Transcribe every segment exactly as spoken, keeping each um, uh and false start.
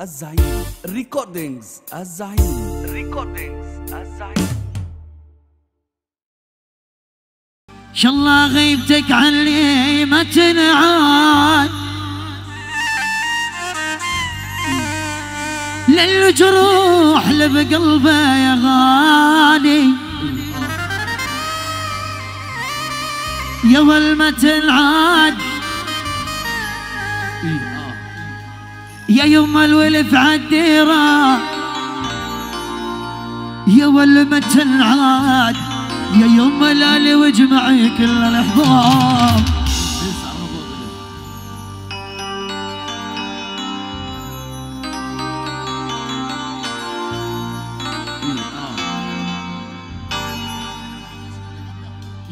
الزعيم ريكوردينجز الزعيم ريكوردينجز الزعيم. إن شاء الله غيبتك عني ما تنعاد، للجروح اللي بقلبه يا غالي يا ول ما تنعاد، يا يما الولف عالديرة يا ول ما تنعاد، يا يما لالي واجمعي كل الاحضار.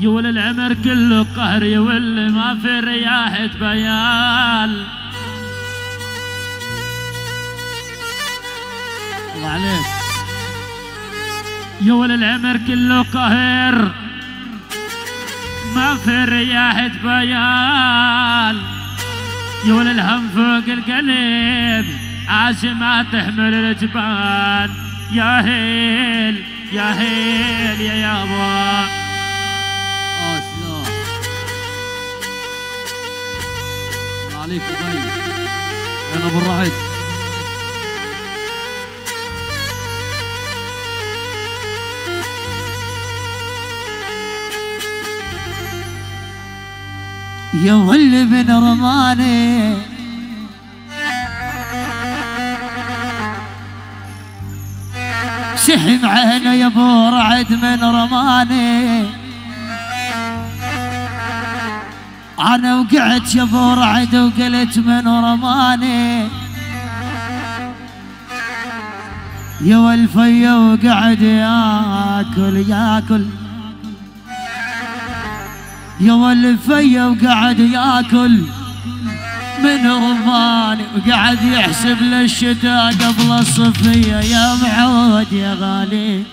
يا ول العمر كله قهر، يا ول ما في رياح بيال. الله عليك. يا ول العمر كله قهر ما في رياح بيال، يا ول الهم فوق القلب عاشمة تحمل الجبال. يا هيل يا هيل يا يابا. عليك طيب انا ابو الرعد. يا ولي من رماني شحم عينه، يا ابو رعد من رماني أنا وقعت يا ابو رعد وقلت من رماني. يا والفيا وقعد ياكل ياكل، يا والفيا وقعد ياكل من رماني، وقعد يحسب للشتاء قبل الصفية. يا معود يا غالي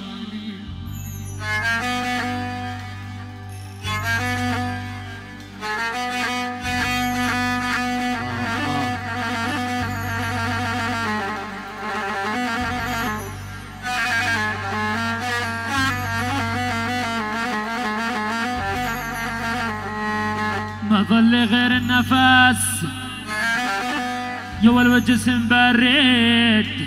ظل غير النفس، يا ول الجسم بريد،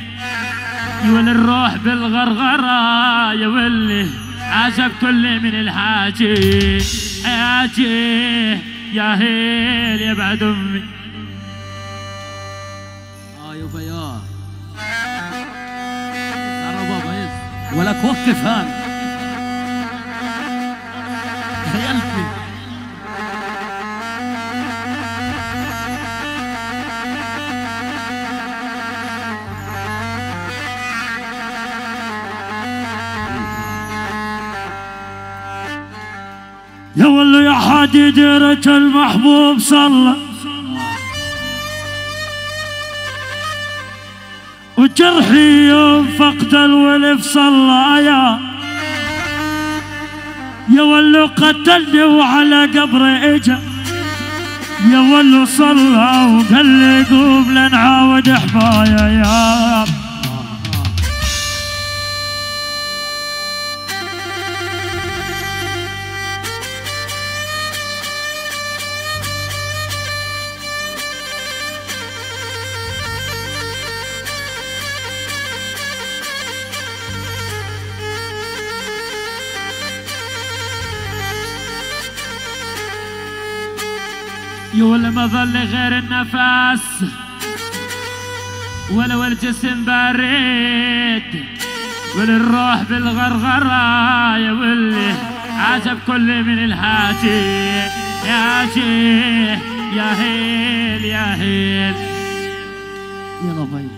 يا ول الروح بالغرغره، يا ولي عجب كل من الحاجي حاجي. يا هيل يا بعد امي. اه يا بيار ولا توقف هان يا ولي يا حادي ديرك المحبوب صلى، وجرحي يوم فقد الولف صلى. يا يا ولي قتلني وعلى قبري اجا، يا ولي صلى وقال لي قوم لنعاود حبايا. يا يا ول ما ظل غير النفس، ولو الجسم بريد، وللروح بالغرغره، يا ولي عجب كل من الحاجي حاجي. يا هيل يا هيل يلا بي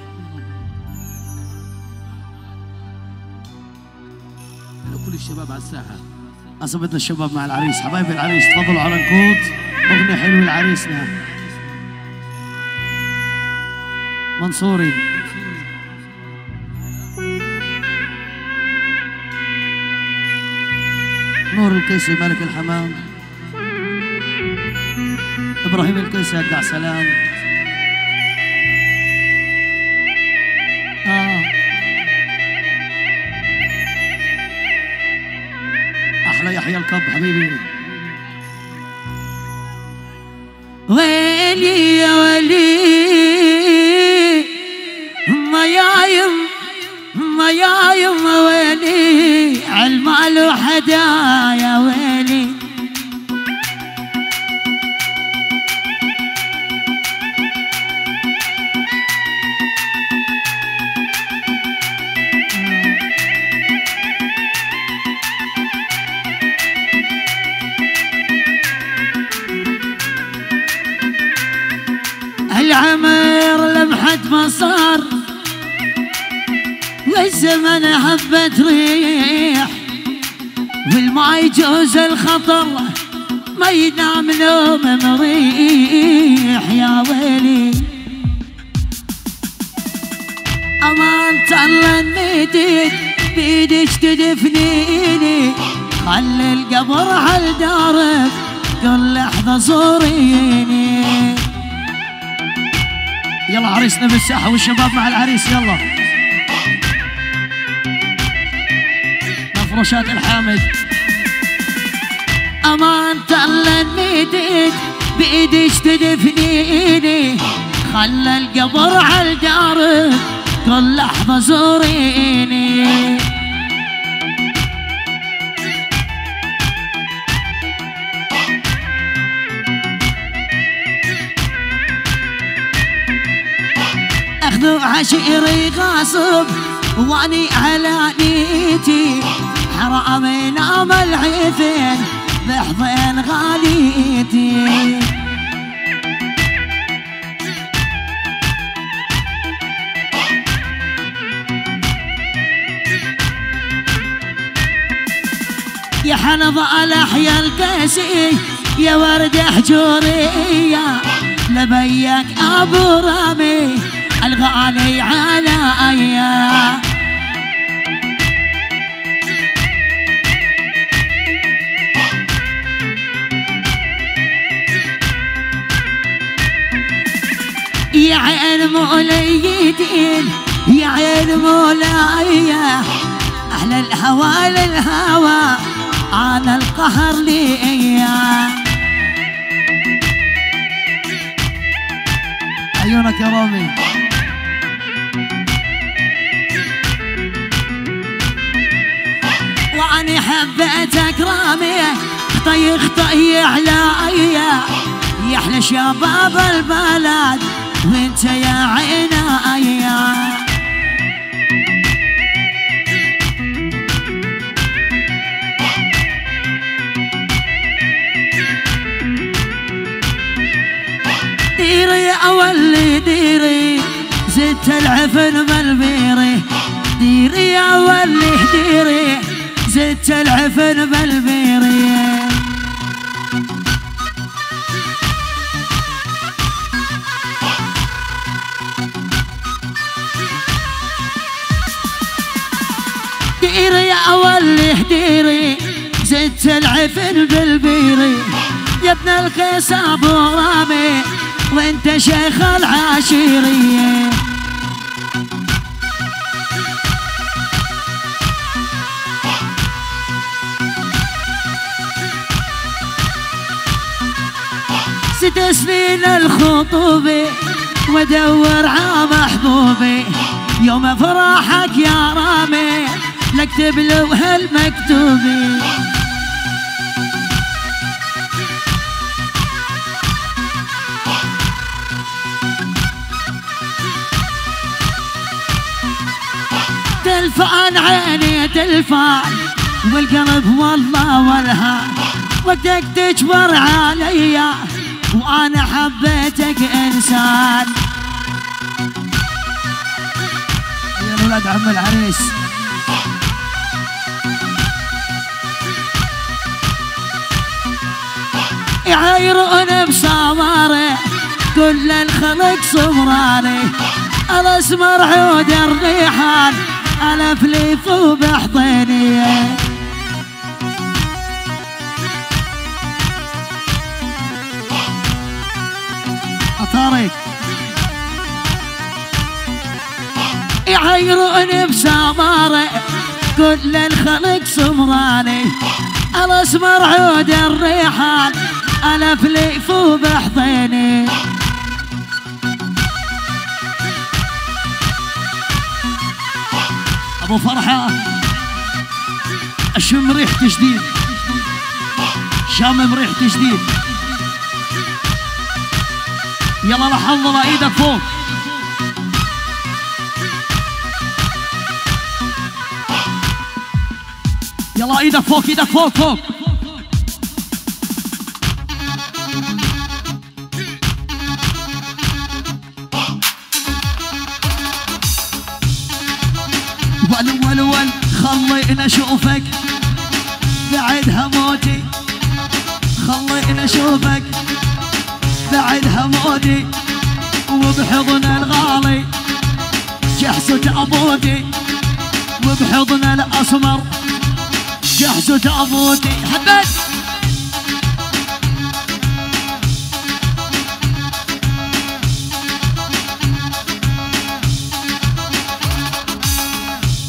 انا كل الشباب على الساحه. عصبتنا الشباب مع العريس، حبايب العريس تفضلوا على النقود، أغنية حلوة لعريسنا منصوري. نور القيسي ملك الحمام، إبراهيم القيسي أبدع سلام. آه. أحلى يحيى الكب حبيبي. ويلي يا ويلي ما يايم ما يايم ويلي عالمال وحدايا ويلي العمر لمحت مصار والزمن هبت ريح والما يجوز الخطر ما ينام نوم مريح يا ويلي امان الله نيتك بيدك تدفنيني خلي القبر عالدارك كل لحظه زوريني. يلا عريسنا بالساحة والشباب مع العريس يلا مفروشات الحامد. أمان الله نيتك بإيدك تدفنيني خلى القبر عالدارك كل لحظة زوريني. أخذوا عشيري غاصب واني على نيتي حرام ينام العيفين بحضن غاليتي. يا حنظلة الأحيا القيسي يا ورد حجورية لبيك أبو رامي الغالي على أيا. يا عين موليتين يا عين مولايا أهل الهوى للهوى أنا القهر ليا. عيونك يا رامي واني حبيتك رامي خطي خطي على ايا يا احلى شباب البلد وانت يا عينايا. ديري اولي ديري زدت العفن بالبيري ديري اولي ديري زدت العفن بالبيري. ديري اولي ديري زدت العفن بالبيري يا ابن القيس ابو رامي وانت شيخ العاشرية. ست سنين الخطوبة وادور ع محبوبي يوم افراحك يا رامي لاكتب له هالمكتوبة. تلفان عيني تلفان والقلب والله والها وقتك تجبر عليا وانا حبيتك انسان. يا ولاد عم العريس يعايرون بصواري كل الخلق صمراني الاسمر عود الريحان ألف ليف وبحضني. عطارك يا عيروني بسماري كل الخلق سمراني الاسمر عود الريحان الف ليف وبحضيني ابو فرحه اشم ريحة جديد شامم ريحة جديد. يلا لا حنظلة ايدك فوق يلا ايدك فوق ايدك فوق فوق ولو ولو خلينا اشوفك بعدها موتي خلينا اشوفك بعدها موتي وبحضن الغالي جحسة ابوتي وبحضن الاسمر جحسة ابوتي حبيت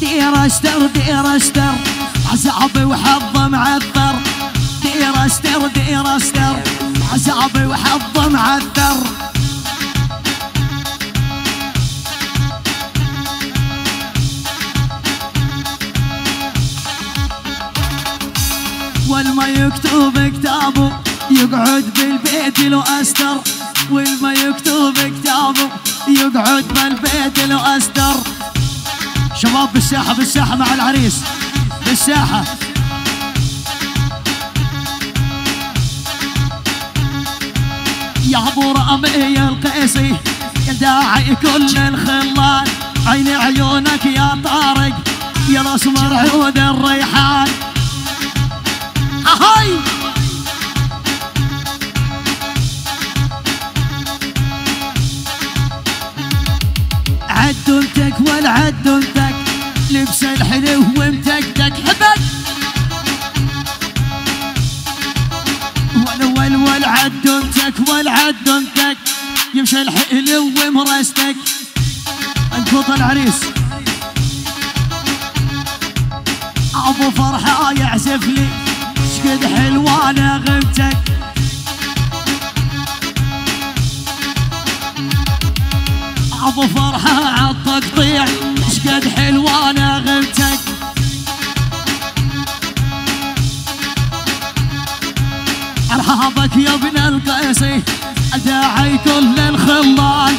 دير استر دير استر عصابي وحظه معثر دير استر دير استر عصابي وحظه معثر والما يكتب كتابه يقعد بالبيت لو استر والما يكتب كتابه يقعد بالبيت لو استر. شباب بالساحة بالساحة مع العريس بالساحة يا ابو رأمي القيسي يا داعي كل الخلان عيني عيونك يا طارق يا الاسمر عود الريحان اهاي عدلتك والعدلتك لبس الحلو ومتكتك حبك ولو ولو العدمتك والعدمتك يمشي الحلو ومرستك انفض العريس ابو فرحه يعزف لي شقد حلوه نغمتك ابو فرحه عالتقطيع شقد حلوه نغمتك ارحابك يا ابن القيسي اداعي كل الخلان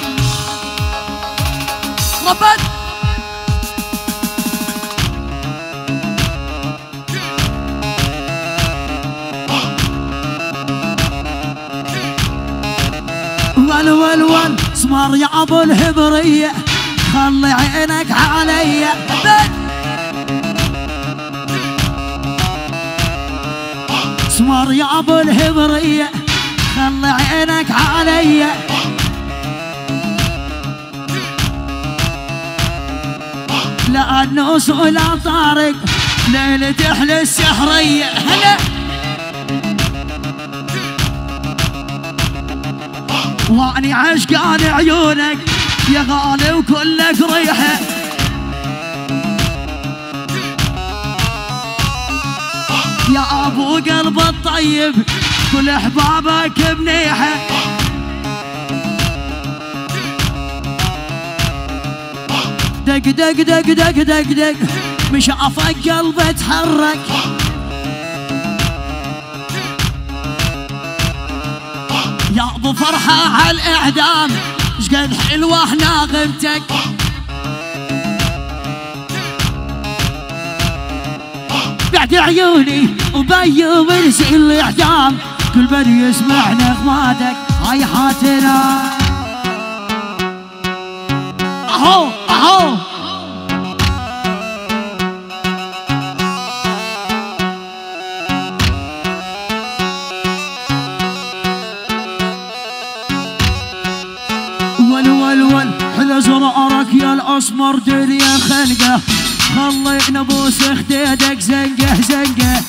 ربت ول ول ول سمر يا ابو الهبريه خلي عينك عليا سمر يا ابو الهبريه خلي عينك عليا لا انوس ولا طارق ليلة احلى السحريه هلا واني عشقان عيونك يا غالي وكلك ريحه يا ابو قلب الطيب كل احبابك منيحه دق دق دق دق دق دق مش افق قلبي تحرك يا ابو فرحه على الاعدام شقد حلوه ناغمتك بعد عيوني وبيوم نسي الاعدام كل من يسمع نغماتك هيحاتنا اهو اهو زرارك يا الاسمر دنيا خنقه خلي نبوس خديدك زنقه زنقه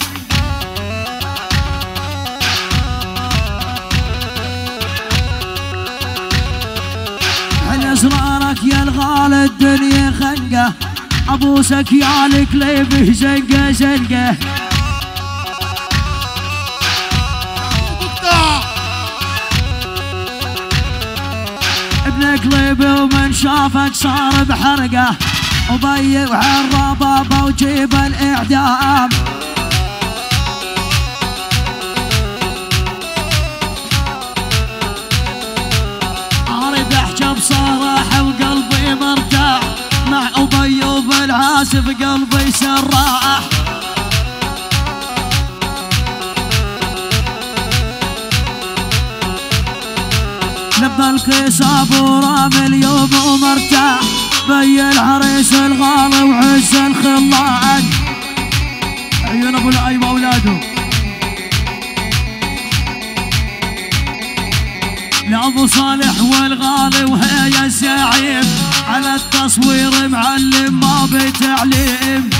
حنا اسرارك يا الغال الدنيا خنقه، عبوسك يا الكليب زنقه زنقه. ابن كليبي ومن شافك صار بحرقه، وبيع الربابه وجيب الاعدام. بصراحة وقلبي مرتاح مع أبي وبالعاسف قلبي سراح. لبى القصاب ورامي اليوم ومرتاح بي العريس الغالي وعز الخلاق. عيون أبو العيب أولاده لأبو صالح والغالي وهي الزعيم، على التصوير معلم ما بتعليم.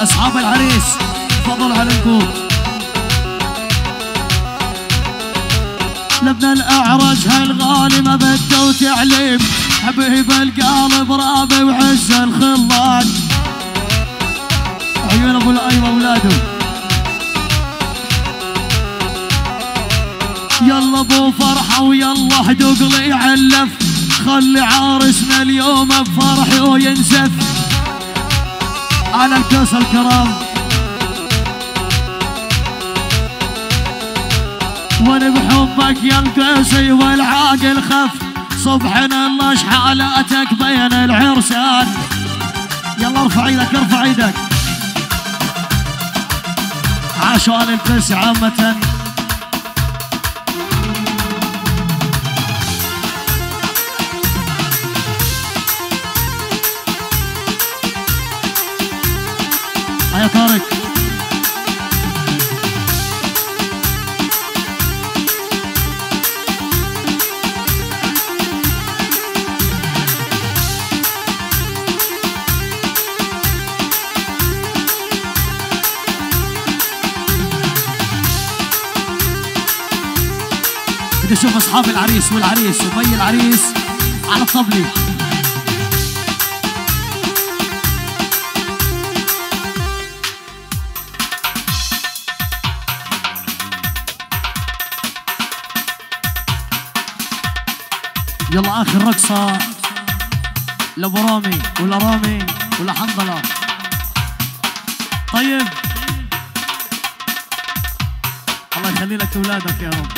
أصحاب العريس تفضل على الكوب. لابن الأعرج هالغالي ما بده وتعليم، حبيب القالب رابي وعز الخلاق. عيون أبو الأيمة أولاده يلا ابو فرحه ويلا احدق لي علف، خلي عارسنا اليوم بفرح وينزف. على الكاس الكرام وانا بحبك يا القيسي والعاقل خف، صبحنا الله شحالاتك بين العرسان. يلا ارفع ايدك ارفع ايدك عاشوا آل القيسي عامة. يا طارق بدي اشوف اصحاب العريس والعريس وبي العريس على الطبلة. يلا اخر رقصه لابو رامي ولا رامي ولا حنظله. طيب الله يخلي لك اولادك يا رب.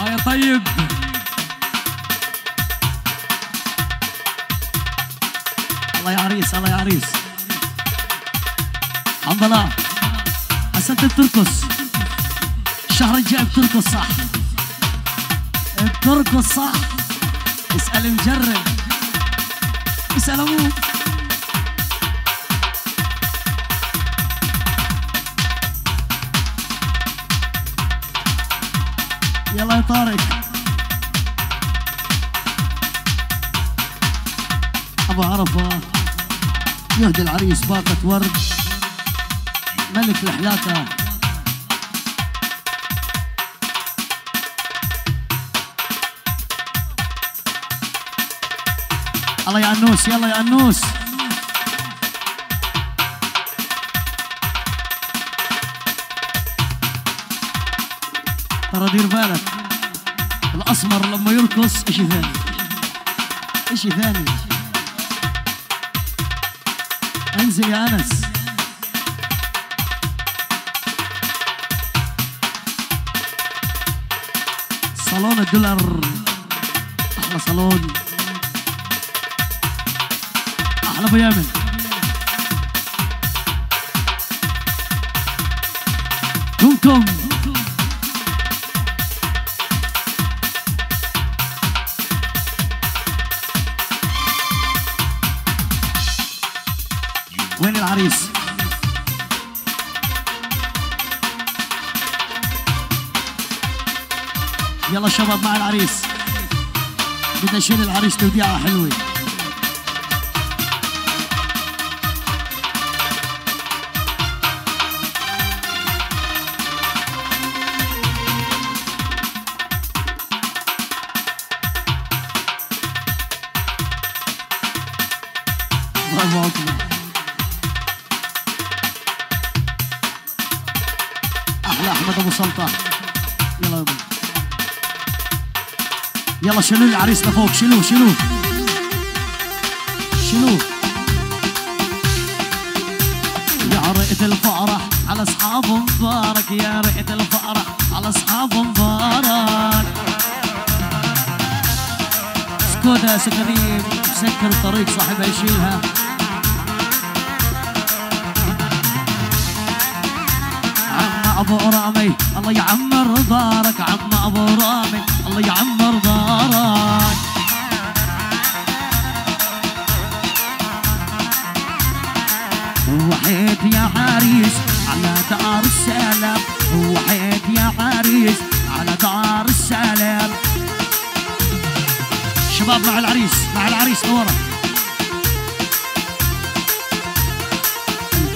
اه يا طيب الله يا عريس الله يا عريس. حنظلة هسه انت بترقص الشهر الجاي، بترقص صح؟ بترقص صح؟ اسأل مجرب اسأل ابوك. يلا يا طارق ابو عرفة يهدي العريس باقة ورد ملك الحلاقة. الله يا انوس يلا يا انوس. ترى دير بالك الاسمر لما يرقص اشي ثاني اشي ثاني. انزل يا انس صالون الدولار، احلى صالون احلى ابو يامن. كم كم وين العريس؟ يلا شباب مع العريس بدنا نشيل العريس توديعة حلوة. الله أكبر. أحلى أحمد أبو سلطان. يلا يا بني. يلا شيلوا العريس لفوق، شيلوه شيلوه شيلوه. يا ريت الفرح على أصحاب مبارك، يا ريت الفرح على أصحاب مبارك. اسكتها يا سكريم، سكر الطريق صاحبها يشيلها. عم أبو رامي الله يعمر دارك، عم أبو رامي الله يعمر دارك. وحيد يا عريس على دار السلام، وحيد يا عريس على دار السلام. شباب مع العريس، مع العريس لورا.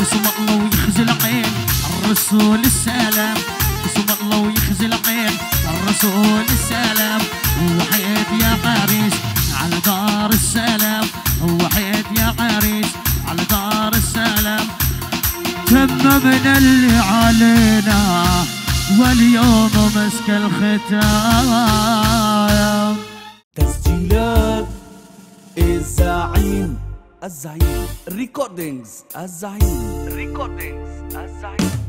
بسم الله ويخزي العين الرسول السلام، بسم الله ويخزي العين الرسول السلام. وحيد يا عريس على دار السلام، وحيد يا عريس على دار السلام. تممنا اللي علينا واليوم مسك الختام. تسجيلات الزعيم، الزعيم ريكوردينجز، الزعيم ريكوردينجز، الزعيم.